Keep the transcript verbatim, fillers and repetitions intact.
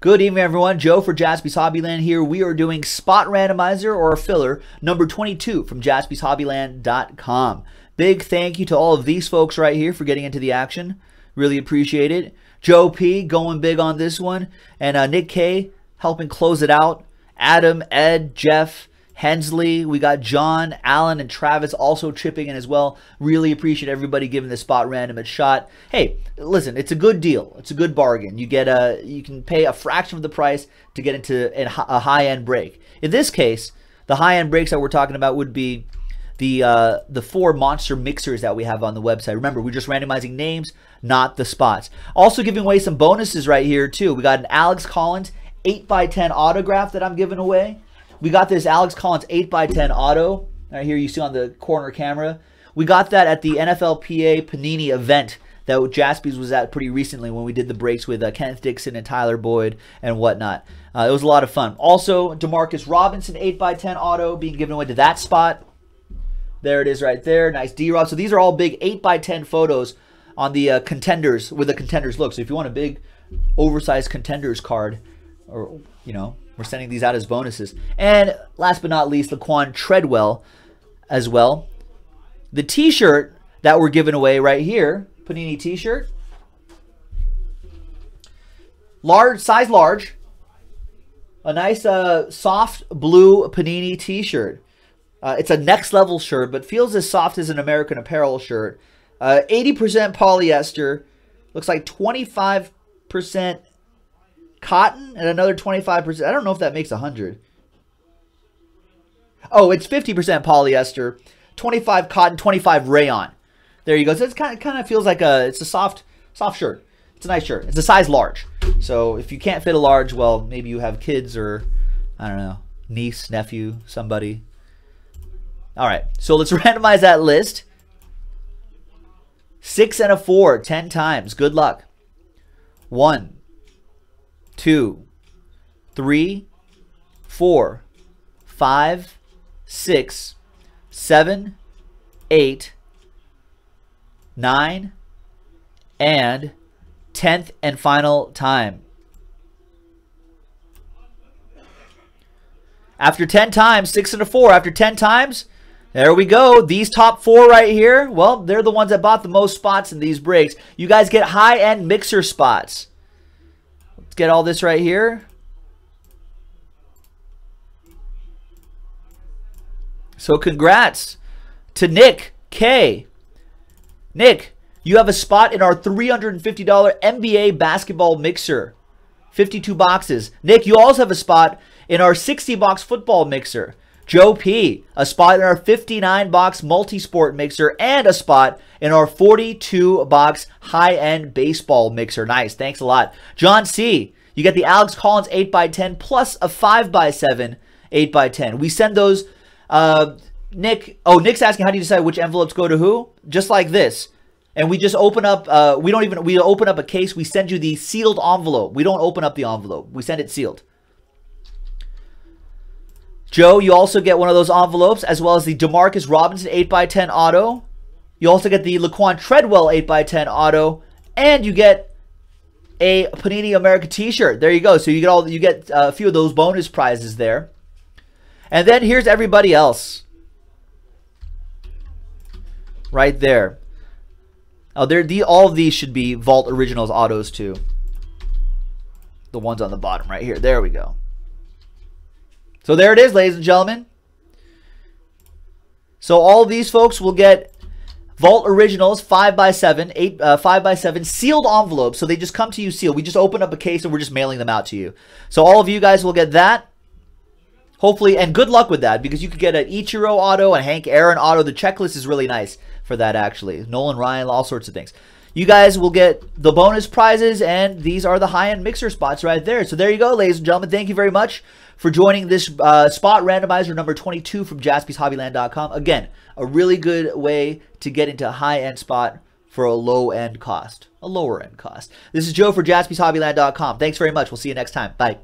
Good evening, everyone. Joe for Jaspy's Hobby Land here. We are doing Spot Randomizer or Filler number twenty-two from Jaspys Hobby Land dot com. Big thank you to all of these folks right here for getting into the action. Really appreciate it. Joe P going big on this one. And uh, Nick K helping close it out. Adam, Ed, Jeff, Hensley. We got John, Alan, and Travis also chipping in as well. Really appreciate everybody giving this spot random a shot. Hey, listen, it's a good deal. It's a good bargain. You get a, you can pay a fraction of the price to get into a high-end break. In this case, the high-end breaks that we're talking about would be the uh, the four monster mixers that we have on the website. Remember, we're just randomizing names, not the spots. Also giving away some bonuses right here, too. We got an Alex Collins eight by ten autograph that I'm giving away. We got this Alex Collins eight by ten auto. Right here you see on the corner camera. We got that at the N F L P A Panini event that Jaspy's was at pretty recently when we did the breaks with uh, Kenneth Dixon and Tyler Boyd and whatnot. Uh, it was a lot of fun. Also, DeMarcus Robinson eight by ten auto being given away to that spot. There it is right there. Nice D-Rob. So these are all big eight by ten photos on the uh, contenders with a contenders look. So if you want a big oversized contenders card, or, you know, we're sending these out as bonuses. And last but not least, Laquan Treadwell as well. The t-shirt that we're giving away right here, Panini t-shirt. Large, size large. A nice uh, soft blue Panini t-shirt. Uh, it's a next level shirt, but feels as soft as an American Apparel shirt. Uh, eighty percent polyester. Looks like twenty-five percent cotton and another twenty-five percent. I don't know if that makes one hundred. Oh, it's fifty percent polyester, twenty-five cotton, twenty-five rayon. There you go. So it's kind of kind of feels like a it's a soft soft shirt. It's a nice shirt. It's a size large. So if you can't fit a large, well, maybe you have kids or I don't know, niece, nephew, somebody. All right. So let's randomize that list. Six and a four, ten times. Good luck. One. Two, three, four, five, six, seven, eight, nine, and tenth and final time. After ten times, six and a four. After ten times, there we go. These top four right here, well, they're the ones that bought the most spots in these breaks. You guys get high-end mixer spots. Get all this right here. So congrats to Nick K. Nick, you have a spot in our three hundred fifty dollar N B A basketball mixer. fifty-two boxes. Nick, you also have a spot in our sixty box football mixer. Joe P, a spot in our fifty-nine box multi-sport mixer, and a spot in our forty-two box high-end baseball mixer. Nice. Thanks a lot. John C, you get the Alex Collins eight by ten plus a five by seven eight by ten. We send those, uh, Nick, oh, Nick's asking how do you decide which envelopes go to who? Just like this. And we just open up, uh, we don't even, we open up a case, we send you the sealed envelope. We don't open up the envelope. We send it sealed. Joe, you also get one of those envelopes as well as the DeMarcus Robinson eight by ten auto. You also get the Laquan Treadwell eight by ten auto, and you get a Panini America t-shirt. There you go. So you get all you get a few of those bonus prizes there. And then here's everybody else. Right there. Oh, there the all of these should be Vault Originals autos too. The ones on the bottom right here. There we go. So there it is, ladies and gentlemen. So all of these folks will get Vault Originals five by seven, eight, uh, five by seven sealed envelopes. So they just come to you sealed. We just open up a case and we're just mailing them out to you. So all of you guys will get that. Hopefully, and good luck with that because you could get an Ichiro auto, a Hank Aaron auto. The checklist is really nice for that actually. Nolan Ryan, all sorts of things. You guys will get the bonus prizes, and these are the high-end mixer spots right there. So there you go, ladies and gentlemen. Thank you very much for joining this uh, spot randomizer number twenty-two from Jaspys Hobby Land dot com. Again, a really good way to get into a high-end spot for a low-end cost, a lower-end cost. This is Joe for Jaspys Hobby Land dot com. Thanks very much. We'll see you next time. Bye.